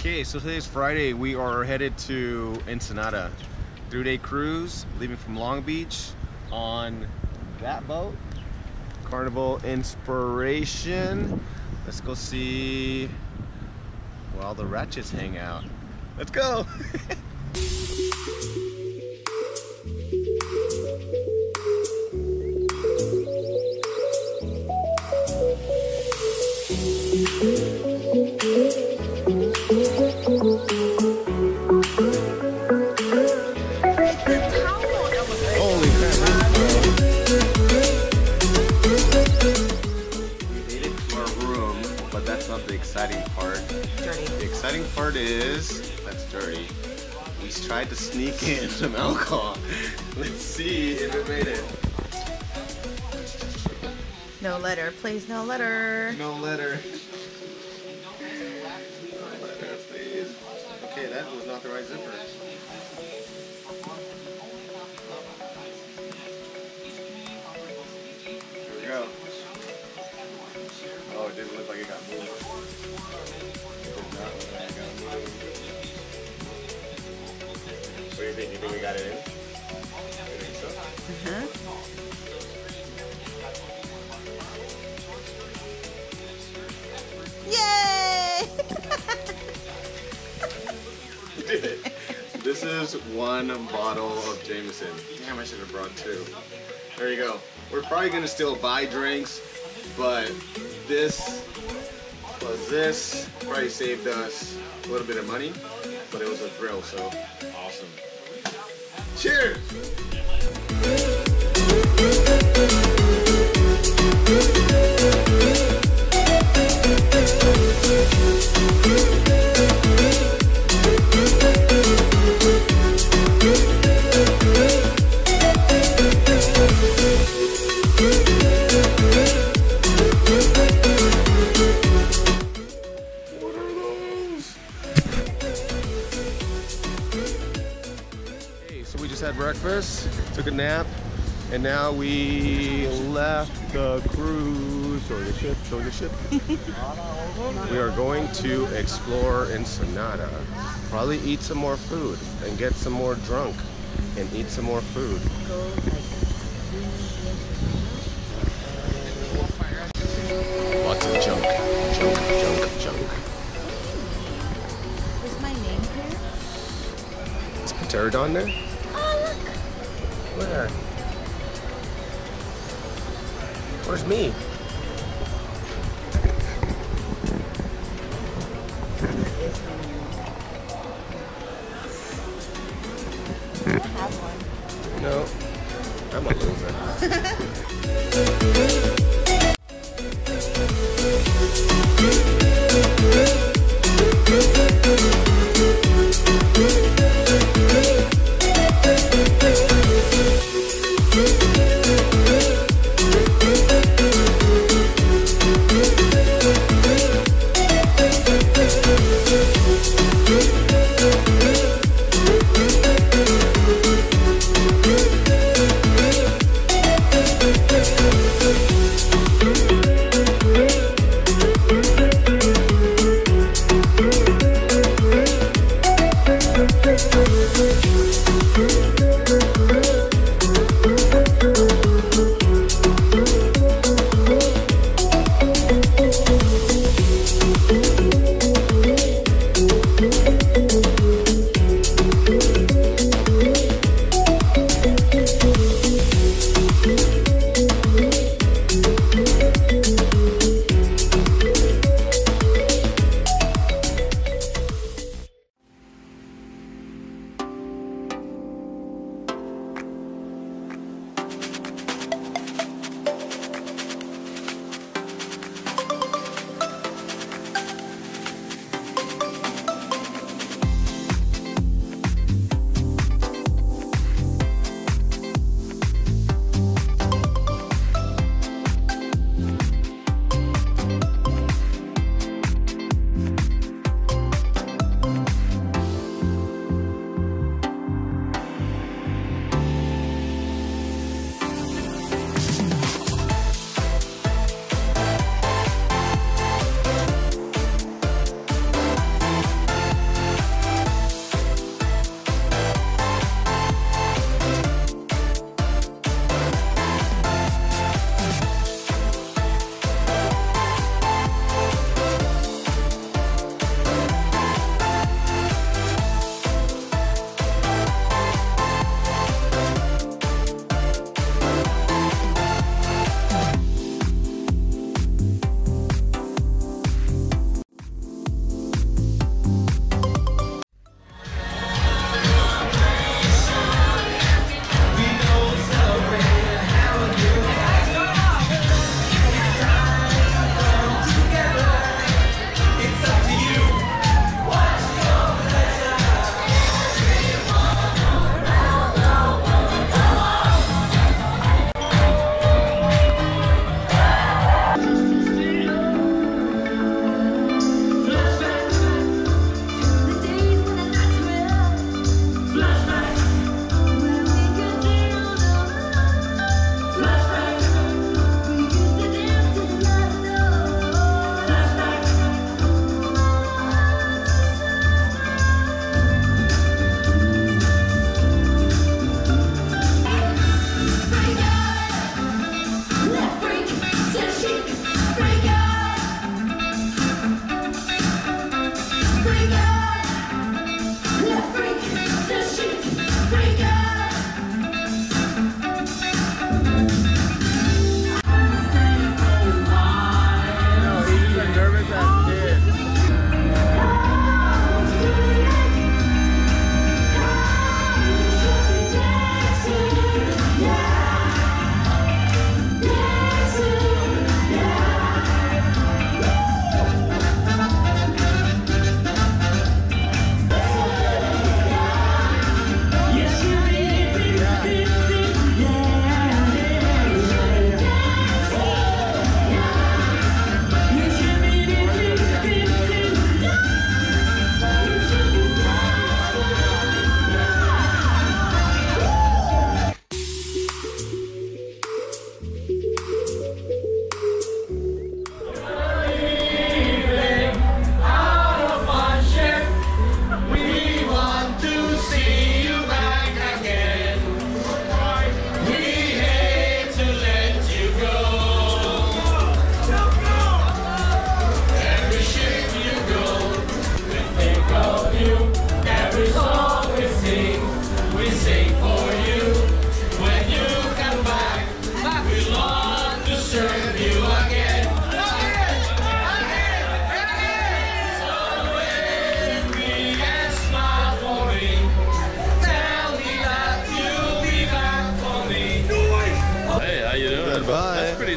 Okay, so today's Friday. We are headed to Ensenada. 3-day cruise, leaving from Long Beach on that boat, Carnival Inspiration. Let's go see where all the ratchets hang out. Let's go! Exciting part. Dirty. The exciting part is that's dirty. We tried to sneak in some alcohol. Let's see if it made it. No letter, please. No letter. No letter. No letter, please. Okay, that was not the right zipper. Here we go. Oh, it didn't look like it got moved. It did not look like it got moved. What do you think? You think we got it in? You think so? Yay! We did it. This is one bottle of Jameson. Damn, I should have brought two. There you go. We're probably going to still buy drinks, but this plus this probably saved us a little bit of money, but it was a thrill, so awesome. Cheers! So we just had breakfast, took a nap, and now we left the cruise, or the ship, We are going to explore Ensenada, probably eat some more food, and get some more drunk, and eat some more food. Lots of junk. Is my name here? Is Pterodon there? Where? Where's me? I don't have one. No, I'm a loser.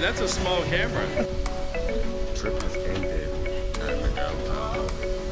That's a small camera. Trip is ended.